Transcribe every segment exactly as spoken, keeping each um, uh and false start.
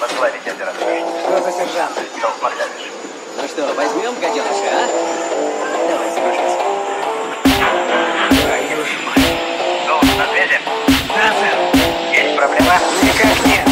возглавить операцию. Что за сержант? Толпмахавиш. Ну что, возьмем гаденыша, а? Давай, соглашайся. Твою ж мать. Долг на связи? Да, сэр. Есть проблема? Никак нет.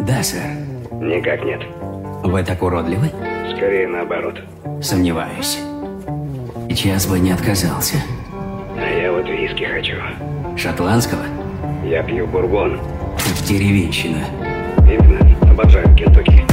Да, сэр. Никак нет. Вы так уродливы? Скорее наоборот. Сомневаюсь. Сейчас бы не отказался. А я вот виски хочу. Шотландского? Я пью бурбон. Деревенщина. Именно. Обожаю Кентукки.